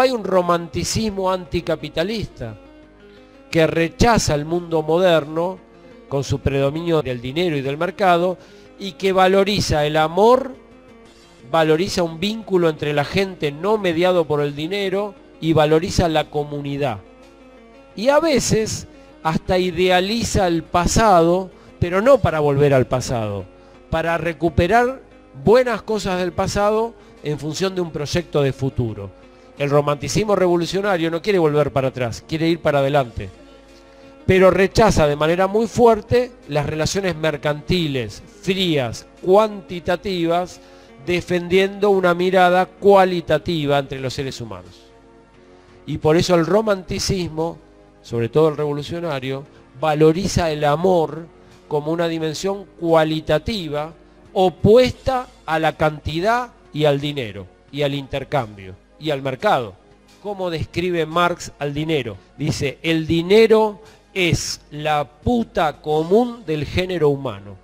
hay un romanticismo anticapitalista que rechaza el mundo moderno con su predominio del dinero y del mercado y que valoriza el amor, valoriza un vínculo entre la gente no mediado por el dinero y valoriza la comunidad. Y a veces hasta idealiza el pasado, pero no para volver al pasado, para recuperar buenas cosas del pasado en función de un proyecto de futuro. El romanticismo revolucionario no quiere volver para atrás, quiere ir para adelante. Pero rechaza de manera muy fuerte las relaciones mercantiles, frías, cuantitativas, defendiendo una mirada cualitativa entre los seres humanos. Y por eso el romanticismo, sobre todo el revolucionario, valoriza el amor como una dimensión cualitativa opuesta a la cantidad y al dinero, y al intercambio, y al mercado. ¿Cómo describe Marx al dinero? Dice, el dinero es la puta común del género humano.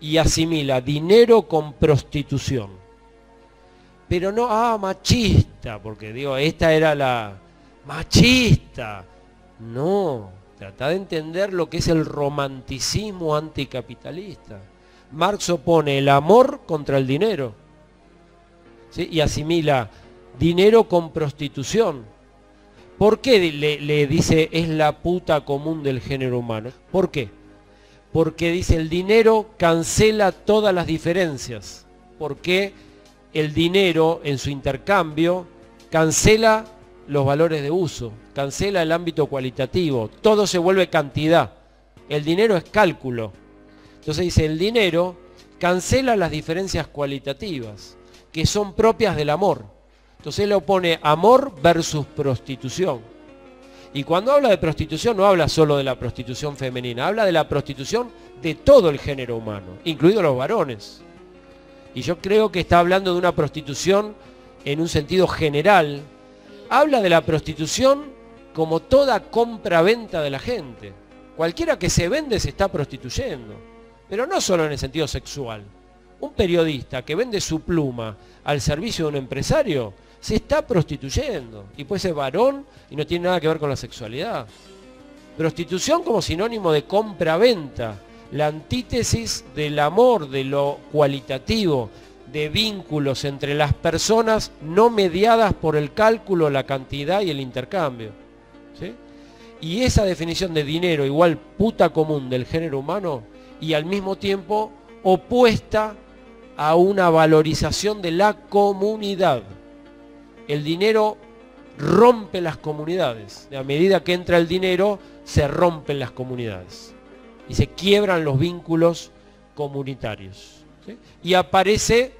Y asimila dinero con prostitución. Pero no, machista, porque digo, esta era la... machista. No, trata de entender lo que es el romanticismo anticapitalista. Marx opone el amor contra el dinero, ¿sí? Y asimila dinero con prostitución. ¿Por qué le dice es la puta común del género humano? ¿Por qué? Porque dice el dinero cancela todas las diferencias, porque el dinero en su intercambio cancela los valores de uso, cancela el ámbito cualitativo, todo se vuelve cantidad, el dinero es cálculo. Entonces dice, el dinero cancela las diferencias cualitativas que son propias del amor. Entonces él opone amor versus prostitución. Y cuando habla de prostitución no habla solo de la prostitución femenina, habla de la prostitución de todo el género humano, incluidos los varones. Y yo creo que está hablando de una prostitución en un sentido general. Habla de la prostitución como toda compra-venta de la gente. Cualquiera que se vende se está prostituyendo. Pero no solo en el sentido sexual. Un periodista que vende su pluma al servicio de un empresario se está prostituyendo. Y puede ser varón y no tiene nada que ver con la sexualidad. Prostitución como sinónimo de compra-venta. La antítesis del amor, de lo cualitativo, de vínculos entre las personas no mediadas por el cálculo, la cantidad y el intercambio. ¿Sí? Y esa definición de dinero igual puta común del género humano, y al mismo tiempo opuesta a una valorización de la comunidad. El dinero rompe las comunidades. A medida que entra el dinero, se rompen las comunidades. Y se quiebran los vínculos comunitarios. ¿Sí? Y aparece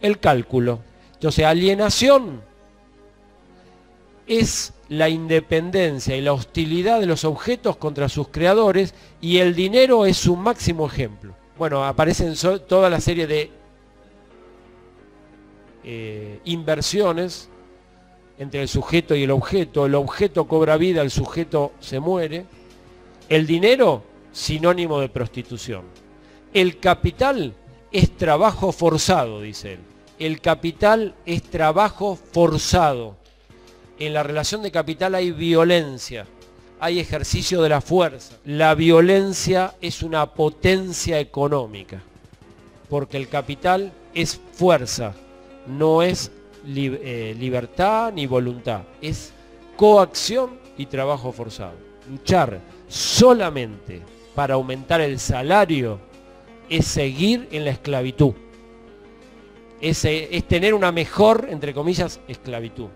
el cálculo. Entonces, alienación es la independencia y la hostilidad de los objetos contra sus creadores, y el dinero es su máximo ejemplo. Bueno, aparecen toda la serie de inversiones entre el sujeto y el objeto cobra vida, el sujeto se muere. El dinero, sinónimo de prostitución. El capital es trabajo forzado, dice él. El capital es trabajo forzado. En la relación de capital hay violencia, hay ejercicio de la fuerza. La violencia es una potencia económica, porque el capital es fuerza, no es libertad ni voluntad, es coacción y trabajo forzado. Luchar solamente para aumentar el salario es seguir en la esclavitud, es tener una mejor, entre comillas, esclavitud.